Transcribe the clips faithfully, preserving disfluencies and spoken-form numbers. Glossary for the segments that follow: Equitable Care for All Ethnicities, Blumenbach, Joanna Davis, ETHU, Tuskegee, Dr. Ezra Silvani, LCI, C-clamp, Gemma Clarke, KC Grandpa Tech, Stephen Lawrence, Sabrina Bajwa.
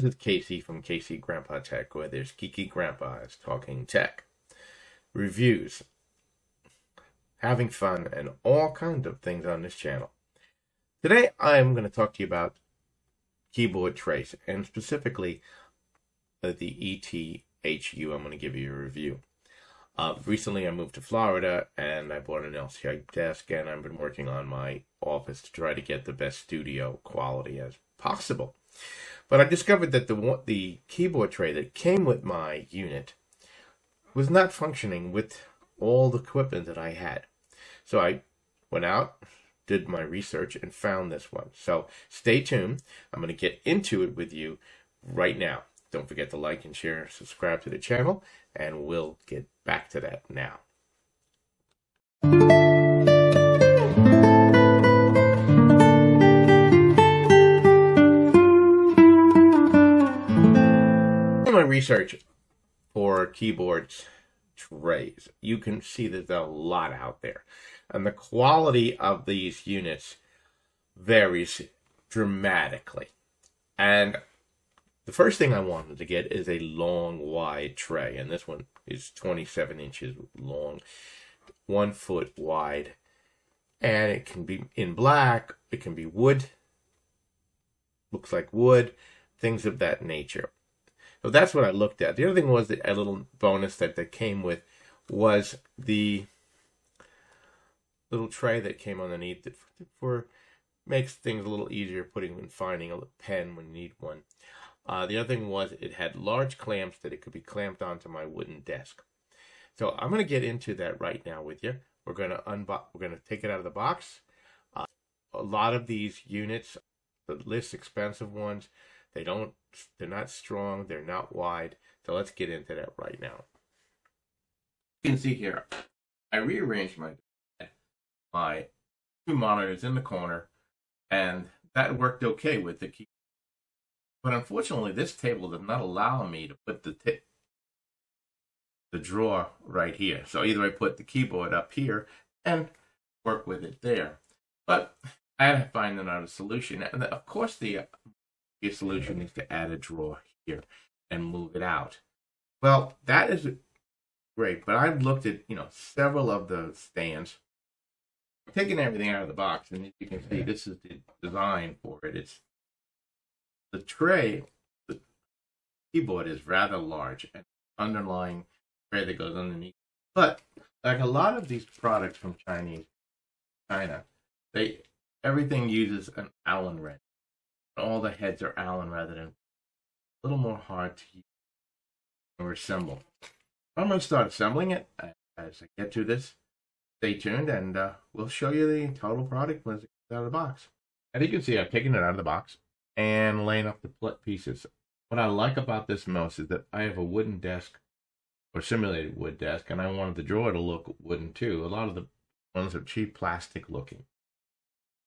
This is K C from K C Grandpa Tech, where there's geeky grandpas talking tech, reviews, having fun, and all kinds of things on this channel. Today, I'm going to talk to you about keyboard trace, and specifically uh, the ETHU. I'm going to give you a review. Uh, recently, I moved to Florida, and I bought an L C I desk, and I've been working on my office to try to get the best studio quality as possible. But I discovered that the the keyboard tray that came with my unit was not functioning with all the equipment that I had. So I went out, did my research, and found this one. So stay tuned. I'm going to get into it with you right now. Don't forget to like and share, subscribe to the channel, and we'll get back to that now. Research for keyboards trays, you can see that there's a lot out there, and the quality of these units varies dramatically. And the first thing I wanted to get is a long, wide tray, and this one is twenty-seven inches long, one foot wide, and it can be in black, it can be wood, looks like wood, things of that nature. So that's what I looked at. The other thing was that a little bonus that that came with was the little tray that came underneath that for, for makes things a little easier putting and finding a pen when you need one. Uh, the other thing was it had large clamps that it could be clamped onto my wooden desk. So I'm going to get into that right now with you. We're going to unbox. We're going to take it out of the box. Uh, a lot of these units, the least expensive ones, They don't, they're not strong, they're not wide. So let's get into that right now. You can see here, I rearranged my, my two monitors in the corner, and that worked okay with the key. But unfortunately, this table does not allow me to put the, tip, the drawer right here. So either I put the keyboard up here and work with it there. But I had to find another solution. And of course, the... your solution is to add a drawer here and move it out. Well, that is great, but I've looked at, you know, several of the stands. I'm taking everything out of the box, and as you can see, this is the design for it. It's the tray, the keyboard is rather large, and underlying tray that goes underneath. But like a lot of these products from Chinese China, they everything uses an Allen wrench. All the heads are Allen rather than a little more hard to use or assemble. I'm going to start assembling it as I get to this. Stay tuned, and uh, we'll show you the total product when it comes out of the box. As you can see, I've taken it out of the box and laying up the pieces. What I like about this most is that I have a wooden desk or simulated wood desk, and I wanted the drawer to look wooden too. A lot of the ones are cheap plastic looking,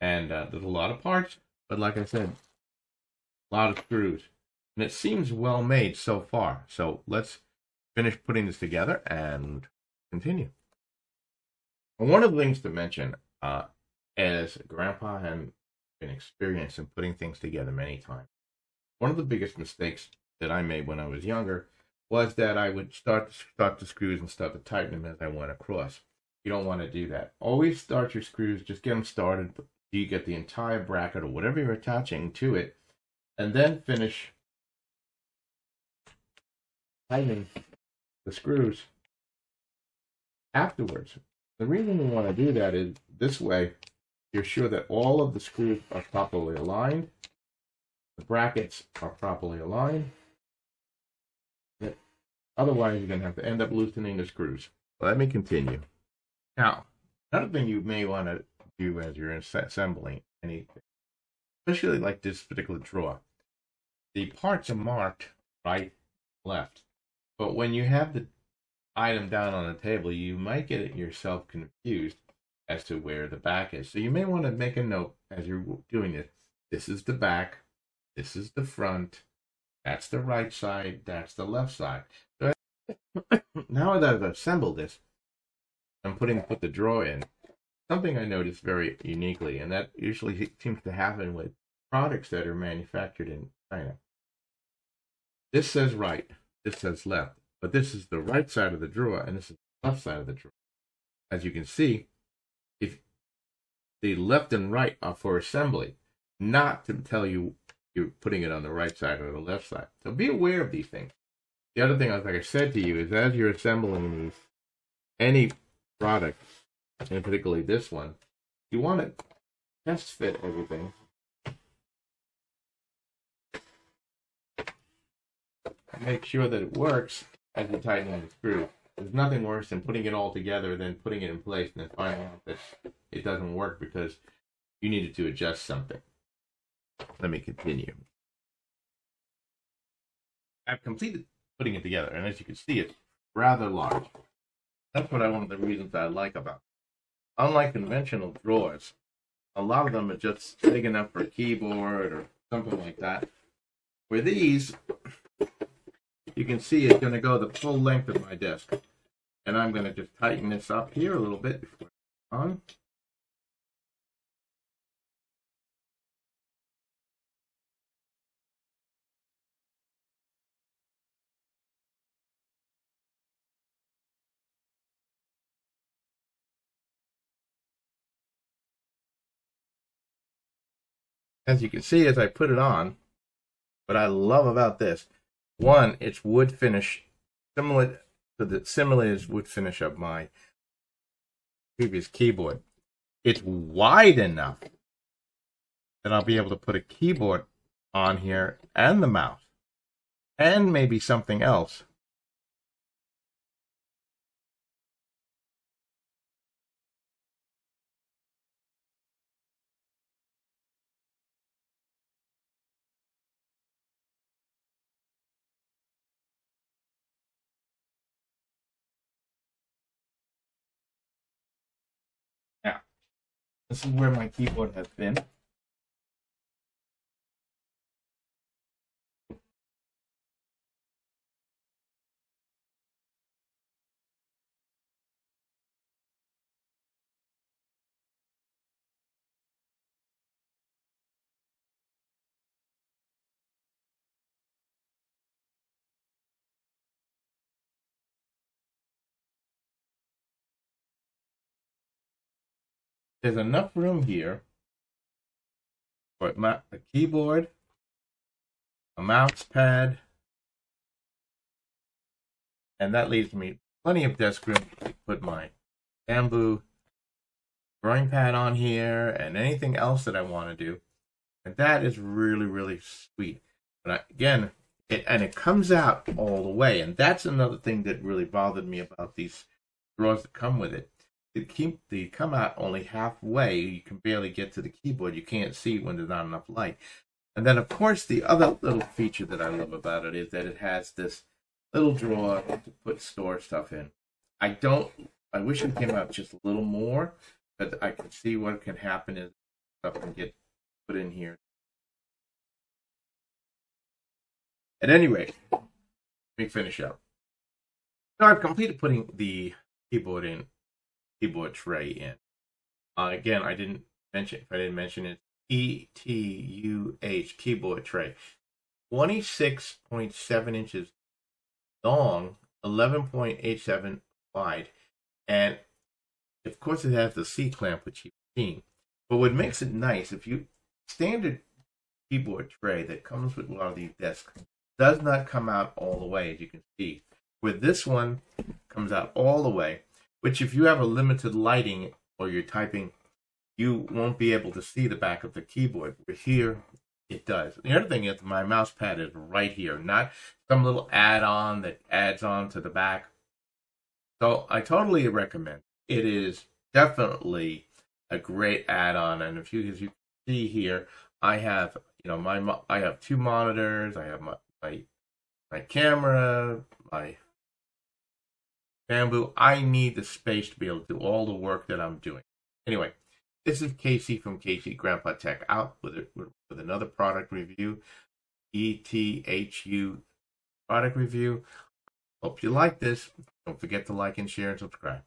and uh, there's a lot of parts, but like I said, a lot of screws, and it seems well made so far. So let's finish putting this together and continue. And one of the things to mention, uh, as Grandpa has been experienced in putting things together many times, one of the biggest mistakes that I made when I was younger was that I would start to start the screws and start to tighten them as I went across. You don't want to do that. Always start your screws, just get them started. You get the entire bracket or whatever you're attaching to it, and then finish tightening the screws afterwards. The reason you want to do that is this way you're sure that all of the screws are properly aligned, the brackets are properly aligned. Otherwise, you're going to have to end up loosening the screws. Let me continue. Now, another thing you may want to do as you're assembling anything, especially like this particular drawer, the parts are marked right, left, but when you have the item down on the table, you might get yourself confused as to where the back is. So you may want to make a note as you're doing this: this is the back, this is the front, that's the right side, that's the left side. So now that I've assembled this, I'm putting put the drawer in. Something I noticed very uniquely, and that usually seems to happen with products that are manufactured in China, This says right, this says left, but this is the right side of the drawer and this is the left side of the drawer. As you can see, if the left and right are for assembly, not to tell you you're putting it on the right side or the left side. So be aware of these things. The other thing, like I said to you, is as you're assembling these, any product, and particularly this one, you want to test fit everything. Make sure that it works as you tighten on the screw. There's nothing worse than putting it all together than putting it in place and then finding out that it doesn't work because you needed to adjust something. Let me continue. I've completed putting it together, and as you can see, it's rather large. That's what I one of the reasons I like about it. Unlike conventional drawers, a lot of them are just big enough for a keyboard or something like that. Where these, you can see it's going to go the full length of my desk. And I'm going to just tighten this up here a little bit before it's on. As you can see, as I put it on, what I love about this, one, it's wood finish, similar to the simulated wood finish of my previous keyboard. It's wide enough that I'll be able to put a keyboard on here and the mouse and maybe something else. This is where my keyboard has been. There's enough room here for a keyboard, a mouse pad, and that leaves me plenty of desk room to put my bamboo drawing pad on here and anything else that I want to do. And that is really, really sweet. But I, again, it, and it comes out all the way. And that's another thing that really bothered me about these drawers that come with it. They come out only halfway. You can barely get to the keyboard. You can't see when there's not enough light. And then, of course, the other little feature that I love about it is that it has this little drawer to put store stuff in. I don't, I wish it came out just a little more, but I can see what can happen is stuff can get put in here. At any rate, let me finish up. So I've completed putting the keyboard in. Keyboard tray in. Uh, again, I didn't mention, if I didn't mention it, E T H U keyboard tray. twenty-six point seven inches long, eleven point eight seven wide, and of course it has the C-clamp, which you've seen. But what makes it nice, if you, standard keyboard tray that comes with a lot of these desks does not come out all the way, as you can see. With this one, comes out all the way, which if you have a limited lighting or you're typing, you won't be able to see the back of the keyboard. But here, it does. The other thing is my mouse pad is right here, not some little add-on that adds on to the back. So I totally recommend it. It is definitely a great add-on. And if you, as you can see here, I have you know my I have two monitors. I have my my, my camera, my bamboo. I need the space to be able to do all the work that I'm doing. Anyway, this is K C from K C Grandpa Tech out with, a, with another product review, E T H U product review. Hope you like this. Don't forget to like and share and subscribe.